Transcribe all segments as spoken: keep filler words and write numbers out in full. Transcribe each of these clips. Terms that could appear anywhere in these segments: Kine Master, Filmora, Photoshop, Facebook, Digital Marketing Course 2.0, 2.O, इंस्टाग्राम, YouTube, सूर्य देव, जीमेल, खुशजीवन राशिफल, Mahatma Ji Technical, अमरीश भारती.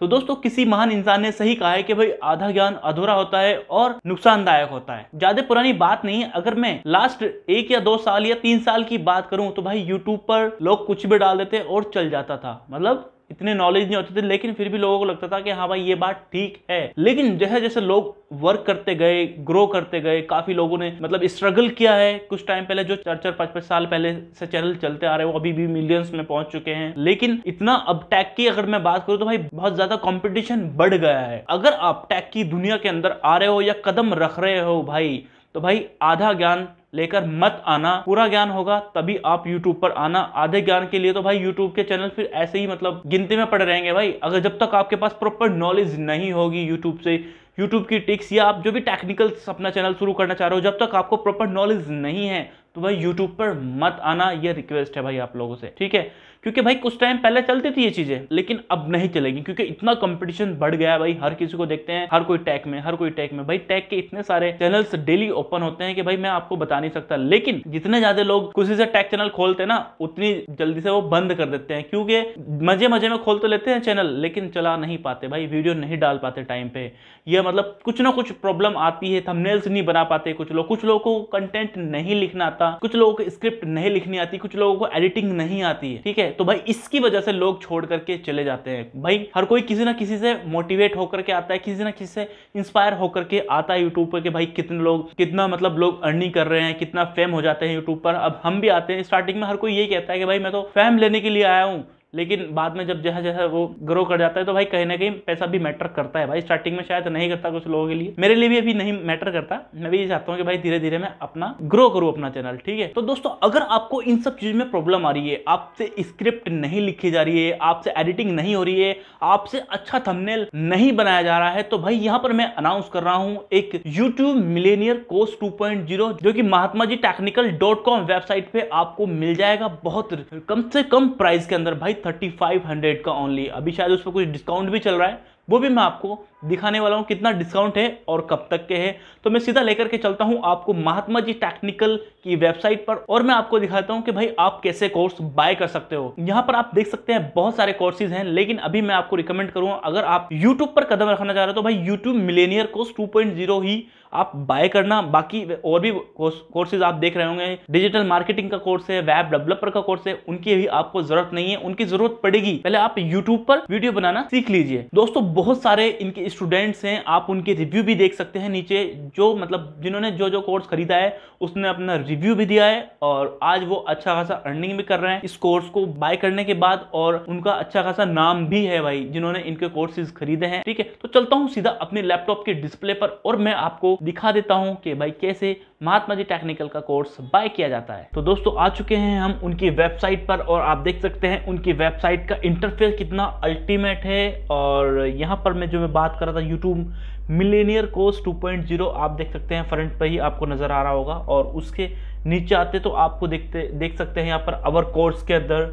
तो दोस्तों किसी महान इंसान ने सही कहा है कि भाई आधा ज्ञान अधूरा होता है और नुकसानदायक होता है। ज्यादा पुरानी बात नहीं, अगर मैं लास्ट एक या दो साल या तीन साल की बात करूं तो भाई यूट्यूब पर लोग कुछ भी डाल देते और चल जाता था, मतलब इतने नॉलेज नहीं होते थे, लेकिन फिर भी लोगों को लगता था कि हाँ भाई ये बात ठीक है। लेकिन जैसे जैसे लोग वर्क करते गए, ग्रो करते गए, काफी लोगों ने मतलब स्ट्रगल किया है। कुछ टाइम पहले जो चार चार पांच पांच साल पहले से चैनल चलते आ रहे वो अभी भी मिलियंस में पहुंच चुके हैं। लेकिन इतना अब टैक की अगर मैं बात करूं तो भाई बहुत ज्यादा कॉम्पिटिशन बढ़ गया है। अगर आप टैक की दुनिया के अंदर आ रहे हो या कदम रख रहे हो भाई, तो भाई आधा ज्ञान लेकर मत आना, पूरा ज्ञान होगा तभी आप YouTube पर आना। आधे ज्ञान के लिए तो भाई YouTube के चैनल फिर ऐसे ही मतलब गिनती में पड़ रहेंगे भाई। अगर जब तक आपके पास प्रॉपर नॉलेज नहीं होगी YouTube से, YouTube की टिक्स, या आप जो भी टेक्निकल अपना चैनल शुरू करना चाह रहे हो, जब तक आपको प्रॉपर नॉलेज नहीं है तो भाई YouTube पर मत आना। ये रिक्वेस्ट है भाई आप लोगों से, ठीक है? क्योंकि भाई कुछ टाइम पहले चलती थी ये चीजें, लेकिन अब नहीं चलेगी क्योंकि इतना कंपटीशन बढ़ गया है भाई। हर किसी को देखते हैं, हर कोई टैग में, हर कोई टैग में भाई। टैग के इतने सारे चैनल्स डेली ओपन होते हैं कि भाई मैं आपको बता नहीं सकता। लेकिन जितने ज्यादा लोग खुशी से टैग चैनल खोलते हैं ना, उतनी जल्दी से वो बंद कर देते हैं, क्योंकि मजे मजे में खोल तो लेते हैं चैनल लेकिन चला नहीं पाते भाई, वीडियो नहीं डाल पाते टाइम पे। यह मतलब कुछ ना कुछ प्रॉब्लम आती है, थंबनेल्स नहीं बना पाते कुछ लोग, कुछ लोगों को कंटेंट नहीं लिखना आता, कुछ लोगों को स्क्रिप्ट नहीं लिखनी आती, कुछ लोगों को एडिटिंग नहीं आती है, ठीक है? तो भाई इसकी वजह से लोग छोड़ करके चले जाते हैं भाई। हर कोई किसी ना किसी से मोटिवेट होकर के आता है, किसी ना किसी से इंस्पायर होकर के आता है यूट्यूब पर कि भाई कितने लोग, कितना मतलब लोग अर्निंग कर रहे हैं, कितना फेम हो जाते हैं यूट्यूब पर। अब हम भी आते हैं, स्टार्टिंग में हर कोई ये कहता है कि भाई मैं तो फेम लेने के लिए आया हूँ, लेकिन बाद में जब जैसा जैसा वो ग्रो कर जाता है तो भाई कहीं ना कहीं पैसा भी मैटर करता है भाई। स्टार्टिंग में शायद नहीं करता कुछ लोगों के लिए, मेरे लिए भी अभी नहीं मैटर करता। मैं भी ये चाहता हूँ कि भाई धीरे धीरे मैं अपना ग्रो करूँ अपना चैनल, ठीक है? तो दोस्तों अगर आपको इन सब चीज़ में प्रॉब्लम आ रही है, आपसे स्क्रिप्ट नहीं लिखी जा रही है, आपसे एडिटिंग नहीं हो रही है, आपसे अच्छा थंबनेल नहीं बनाया जा रहा है, तो भाई यहाँ पर मैं अनाउंस कर रहा हूँ एक YouTube millionaire course two point zero, जो कि Mahatma ji technical dot com website पे आपको मिल जाएगा बहुत कम से कम प्राइस के अंदर भाई, थर्टी फाइव हंड्रेड का ओनली। अभी शायद उस पर कुछ डिस्काउंट भी चल रहा है, वो भी मैं आपको दिखाने वाला हूँ कितना डिस्काउंट है और कब तक के है। तो मैं सीधा लेकर के चलता हूँ आपको महात्मा जी टेक्निकल की वेबसाइट पर और मैं आपको दिखाता हूँ कि भाई आप कैसे कोर्स बाय कर सकते हो। यहाँ पर आप देख सकते हैं बहुत सारे कोर्सेज हैं, लेकिन अभी मैं आपको रिकमेंड करूँगा अगर आप यूट्यूब पर कदम रखना चाह रहे हो तो भाई YouTube millionaire course two point zero ही आप बाय करना। बाकी और भी कोर्सेज आप देख रहे होंगे, डिजिटल मार्केटिंग का कोर्स है, वेब डेवलपर का कोर्स है, उनकी भी आपको जरूरत नहीं है, उनकी जरूरत पड़ेगी पहले आप यूट्यूब पर वीडियो बनाना सीख लीजिए। दोस्तों बहुत सारे इनके स्टूडेंट्स हैं, आप उनके रिव्यू भी देख सकते हैं नीचे, जो मतलब जिन्होंने जो जो कोर्स खरीदा है उसने अपना रिव्यू भी दिया है और आज वो अच्छा खासा अर्निंग भी कर रहे हैं इस कोर्स को बाय करने के बाद, और उनका अच्छा खासा नाम भी है भाई जिन्होंने इनके कोर्सेज खरीदे हैं, ठीक है? तो चलता हूँ सीधा अपने लैपटॉप के डिस्प्ले पर और मैं आपको दिखा देता हूँ कि भाई कैसे महात्मा जी टेक्निकल का कोर्स बाय किया जाता है। तो दोस्तों आ चुके हैं हम उनकी वेबसाइट पर और आप देख सकते हैं उनकी वेबसाइट का इंटरफेस कितना अल्टीमेट है। और यहाँ पर मैं जो मैं बात कर रहा था YouTube millionaire course two point zero, आप देख सकते हैं फ्रंट पर ही आपको नजर आ रहा होगा, और उसके नीचे आते तो आपको देखते देख सकते हैं यहाँ पर अवर कोर्स के अंदर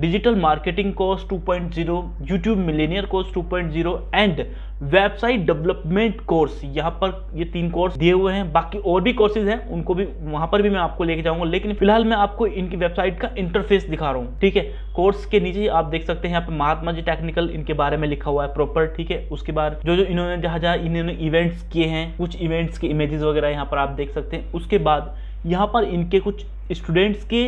digital marketing course two point zero, YouTube millionaire course two point zero and website development course, यहाँ पर ये तीन कोर्स दिए हुए हैं। बाकी और भी कोर्सेज हैं, उनको भी वहाँ पर भी मैं आपको लेके जाऊंगा, लेकिन फिलहाल मैं आपको इनकी वेबसाइट का इंटरफेस दिखा रहा हूँ, ठीक है? कोर्स के नीचे आप देख सकते हैं यहाँ पर महात्मा जी टेक्निकल इनके बारे में लिखा हुआ है प्रॉपर, ठीक है? उसके बाद जो जो इन्होंने जहाँ जहाँ इन्होंने इवेंट्स किए हैं, कुछ इवेंट्स के इमेजेस वगैरह यहाँ पर आप देख सकते हैं। उसके बाद यहाँ पर इनके कुछ स्टूडेंट्स के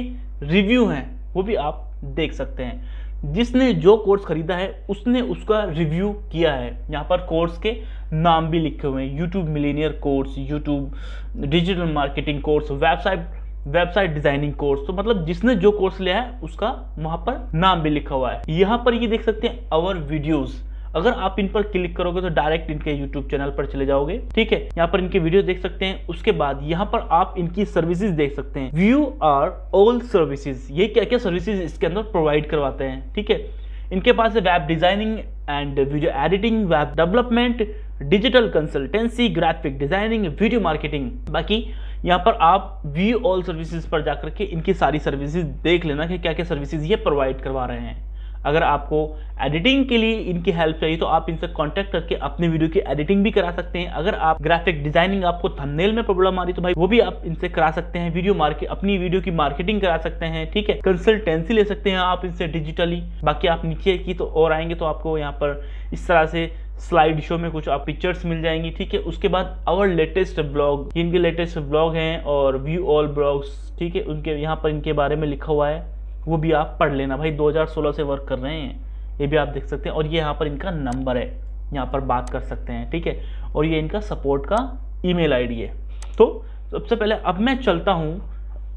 रिव्यू हैं, वो भी आप देख सकते हैं। जिसने जो कोर्स खरीदा है उसने उसका रिव्यू किया है, यहाँ पर कोर्स के नाम भी लिखे हुए हैं, YouTube millionaire course, YouTube digital marketing course, website website designing course. तो मतलब जिसने जो कोर्स लिया है उसका वहाँ पर नाम भी लिखा हुआ है। यहाँ पर ये देख सकते हैं आवर वीडियोस, अगर आप इन पर क्लिक करोगे तो डायरेक्ट इनके YouTube चैनल पर चले जाओगे, ठीक है? यहाँ पर इनके वीडियो देख सकते हैं। उसके बाद यहाँ पर आप इनकी सर्विसेज देख सकते हैं, व्यू आर ऑल सर्विसेज, ये क्या क्या सर्विसेज इसके अंदर प्रोवाइड करवाते हैं, ठीक है? इनके पास है web designing and video editing, web development, digital consultancy, graphic designing, video marketing. बाकी यहाँ पर आप व्यू ऑल सर्विसेज पर जाकर के इनकी सारी सर्विसेज देख लेना कि क्या क्या सर्विसेज ये प्रोवाइड करवा रहे हैं। अगर आपको एडिटिंग के लिए इनकी हेल्प चाहिए तो आप इनसे कांटेक्ट करके अपने वीडियो की एडिटिंग भी करा सकते हैं। अगर आप ग्राफिक डिजाइनिंग, आपको थंबनेल में प्रॉब्लम आ रही तो भाई वो भी आप इनसे करा सकते हैं। वीडियो मार्केट, अपनी वीडियो की मार्केटिंग करा सकते हैं, ठीक है। कंसल्टेंसी ले सकते हैं आप इनसे डिजिटली। बाकी आप नीचे की तो और आएंगे तो आपको यहाँ पर इस तरह से स्लाइड शो में कुछ आप पिक्चर्स मिल जाएंगी, ठीक है। उसके बाद आवर लेटेस्ट ब्लॉग, इनके लेटेस्ट ब्लॉग हैं और व्यू ऑल ब्लॉग्स, ठीक है, उनके यहाँ पर इनके बारे में लिखा हुआ है, वो भी आप पढ़ लेना। भाई दो हज़ार सोलह से वर्क कर रहे हैं, ये भी आप देख सकते हैं। और ये यहाँ पर इनका नंबर है, यहाँ पर बात कर सकते हैं, ठीक है। और ये इनका सपोर्ट का ईमेल आईडी है। तो सबसे पहले अब मैं चलता हूँ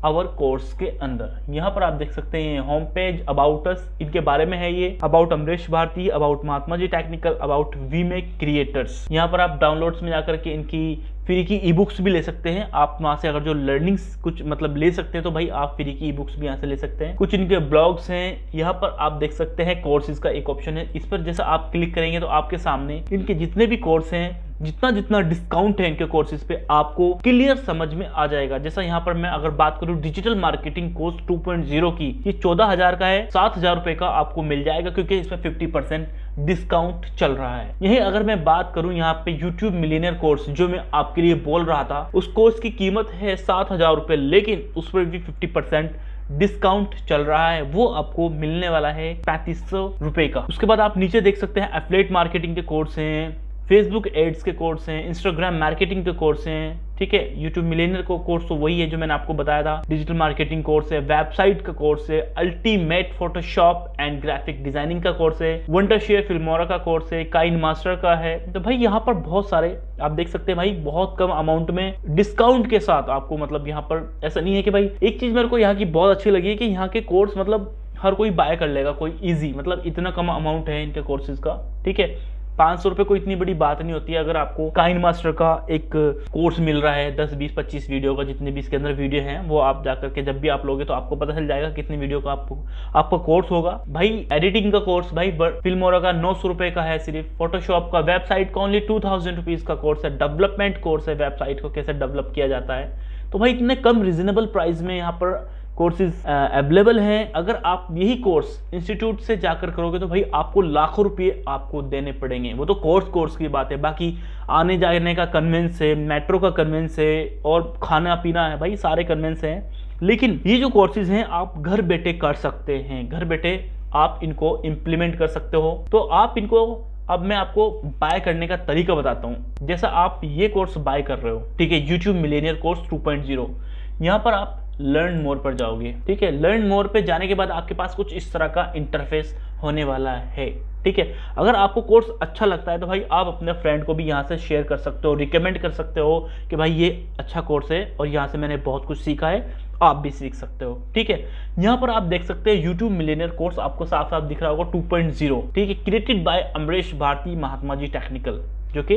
आवर कोर्स के अंदर। यहाँ पर आप देख सकते हैं होम पेज, अबाउट अस, इनके बारे में है ये, about अमरीश भारती, about Mahatma ji technical, about we make creators. यहाँ पर आप डाउनलोड्स में जाकर के इनकी फ्री की ई बुक्स भी ले सकते हैं। आप वहाँ से अगर जो लर्निंग्स कुछ मतलब ले सकते हैं तो भाई आप फ्री की ई बुक्स भी यहाँ से ले सकते हैं। कुछ इनके ब्लॉग्स हैं, यहाँ पर आप देख सकते हैं कोर्सेज का एक ऑप्शन है, इस पर जैसा आप क्लिक करेंगे तो आपके सामने इनके जितने भी कोर्स हैं, जितना जितना डिस्काउंट है इनके कोर्सेज पे, आपको क्लियर समझ में आ जाएगा। जैसा यहाँ पर मैं अगर बात करूँ digital marketing course two point zero की, ये चौदह हज़ार का है, सात हज़ार रुपए का आपको मिल जाएगा क्योंकि इसमें पचास परसेंट डिस्काउंट चल रहा है। यही अगर मैं बात करूँ यहाँ पे यूट्यूब मिलियनियर कोर्स जो मैं आपके लिए बोल रहा था, उस कोर्स की कीमत है सात हजार रुपये, लेकिन उस पर भी फिफ्टी परसेंट डिस्काउंट चल रहा है, वो आपको मिलने वाला है पैंतीस सौ रुपए का। उसके बाद आप नीचे देख सकते हैं एफिलिएट मार्केटिंग के कोर्स हैं, फेसबुक एड्स के कोर्स हैं, इंस्टाग्राम मार्केटिंग के कोर्स हैं, ठीक है। यूट्यूब मिलियनियर को कोर्स तो वही है जो मैंने आपको बताया था, डिजिटल मार्केटिंग कोर्स है, वेबसाइट का कोर्स है, ultimate Photoshop and graphic designing का कोर्स है, वंडरशेयर फिल्मोरा का कोर्स है, काइन मास्टर का है। तो भाई यहाँ पर बहुत सारे आप देख सकते हैं, भाई बहुत कम अमाउंट में डिस्काउंट के साथ आपको, मतलब यहाँ पर ऐसा नहीं है कि भाई, एक चीज मेरे को यहाँ की बहुत अच्छी लगी है कि यहाँ के कोर्स मतलब हर कोई बाय कर लेगा, कोई ईजी, मतलब इतना कम अमाउंट है इनके कोर्सेज का, ठीक है। पाँच सौ रुपये कोई इतनी बड़ी बात नहीं होती है। अगर आपको काइन मास्टर का एक कोर्स मिल रहा है दस बीस पच्चीस वीडियो का, जितने भी इसके अंदर वीडियो हैं वो आप जाकर के जब भी आप लोगे तो आपको पता चल जाएगा कितने वीडियो का आपको आपका कोर्स होगा। भाई एडिटिंग का कोर्स, भाई फिल्मोरा का नौ सौ रुपये का है सिर्फ, फोटोशॉप का, वेबसाइट का ओनली टू थाउजेंड रुपीज़ का कोर्स है, डेवलपमेंट कोर्स है, वेबसाइट को कैसे डेवलप किया जाता है। तो भाई इतने कम रिजनेबल प्राइस में यहाँ पर कोर्सेज अवेलेबल हैं। अगर आप यही कोर्स इंस्टीट्यूट से जाकर करोगे तो भाई आपको लाखों रुपये आपको देने पड़ेंगे, वो तो कोर्स कोर्स की बात है। बाकी आने जाने का कन्वेंस है, मेट्रो का कन्वेंस है और खाना पीना है, भाई सारे कन्वेंस हैं। लेकिन ये जो कोर्सेज हैं आप घर बैठे कर सकते हैं, घर बैठे आप इनको इम्प्लीमेंट कर सकते हो। तो आप इनको, अब मैं आपको बाय करने का तरीका बताता हूँ। जैसा आप ये कोर्स बाय कर रहे हो, ठीक है, YouTube millionaire course two point zero, यहाँ पर आप लर्न मोर पर जाओगे, ठीक है। लर्न मोर पे जाने के बाद आपके पास कुछ इस तरह का इंटरफेस होने वाला है, ठीक है। अगर आपको कोर्स अच्छा लगता है तो भाई आप अपने फ्रेंड को भी यहाँ से शेयर कर सकते हो, रिकमेंड कर सकते हो कि भाई ये अच्छा कोर्स है और यहाँ से मैंने बहुत कुछ सीखा है, आप भी सीख सकते हो, ठीक है। यहाँ पर आप देख सकते हैं यूट्यूब मिलियनियर कोर्स आपको साफ साफ दिख रहा होगा टू पॉइंट ज़ीरो, ठीक है, created by अमरीश भारती Mahatma ji technical, जो कि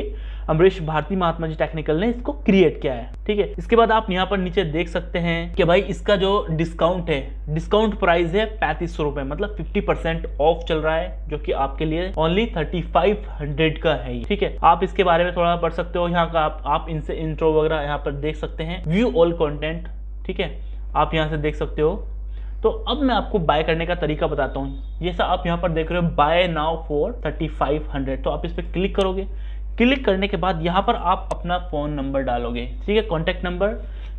अमरीश भारती महात्मा जी टेक्निकल ने इसको क्रिएट किया है, ठीक है। इसके बाद आप यहाँ पर नीचे देख सकते हैं कि भाई इसका जो डिस्काउंट है, डिस्काउंट प्राइस है पैंतीस सौ रुपए, मतलब पचास परसेंट ऑफ चल रहा है, जो कि आपके लिए ओनली पैंतीस सौ का है, ठीक है। आप इसके बारे में थोड़ा पढ़ सकते हो, यहाँ का आप, आप इनसे इंट्रो वगैरह यहाँ पर देख सकते हैं, व्यू ऑल कॉन्टेंट, ठीक है, आप यहाँ से देख सकते हो। तो अब मैं आपको बाय करने का तरीका बताता हूँ। जैसा आप यहाँ पर देख रहे हो buy now for thirty five hundred, तो आप इस पर क्लिक करोगे। क्लिक करने के बाद यहाँ पर आप अपना फ़ोन नंबर डालोगे, ठीक है, कॉन्टैक्ट नंबर,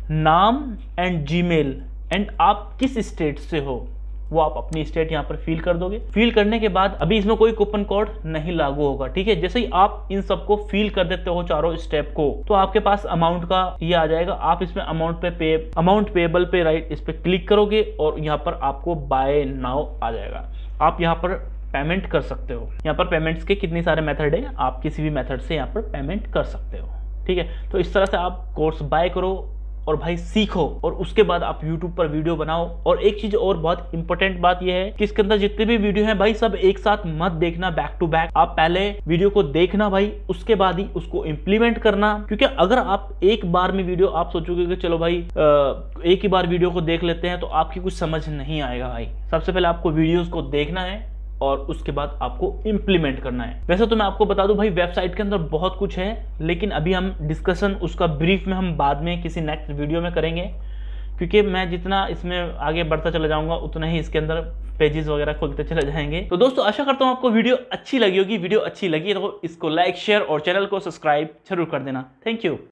नाम एंड जीमेल एंड आप किस स्टेट से हो वो आप अपनी स्टेट यहाँ पर फिल कर दोगे। फिल करने के बाद अभी इसमें कोई कूपन कोड नहीं लागू होगा, ठीक है। जैसे ही आप इन सबको फिल कर देते हो चारों स्टेप को, तो आपके पास अमाउंट का ये आ जाएगा। आप इसमें अमाउंट पे पे अमाउंट पेबल पे राइट इस पर क्लिक करोगे और यहाँ पर आपको बाय नाउ आ जाएगा। आप यहाँ पर पेमेंट कर सकते हो। यहाँ पर पेमेंट्स के कितने सारे मेथड हैं, आप किसी भी मेथड से यहाँ पर पेमेंट कर सकते हो, ठीक है। तो इस तरह से आप कोर्स बाय करो और भाई सीखो और उसके बाद आप YouTube पर वीडियो बनाओ। और एक चीज और बहुत इंपॉर्टेंट बात यह है कि इसके अंदर जितने भी वीडियो हैं भाई सब एक साथ मत देखना, बैक टू बैक। आप पहले वीडियो को देखना भाई, उसके बाद ही उसको इम्प्लीमेंट करना, क्योंकि अगर आप एक बार में वीडियो, आप सोचोगे कि चलो भाई आ, एक ही बार वीडियो को देख लेते हैं, तो आपकी कुछ समझ नहीं आएगा। भाई सबसे पहले आपको वीडियोज को देखना है और उसके बाद आपको इम्प्लीमेंट करना है। वैसे तो मैं आपको बता दूं भाई वेबसाइट के अंदर बहुत कुछ है, लेकिन अभी हम डिस्कशन उसका ब्रीफ में हम बाद में किसी नेक्स्ट वीडियो में करेंगे। क्योंकि मैं जितना इसमें आगे बढ़ता चला जाऊंगा उतना ही इसके अंदर पेजेस वगैरह खोलते चले जाएंगे। तो दोस्तों आशा करता हूँ आपको वीडियो अच्छी लगी होगी। वीडियो अच्छी लगी तो इसको लाइक शेयर और चैनल को सब्सक्राइब जरूर कर देना। Thank you.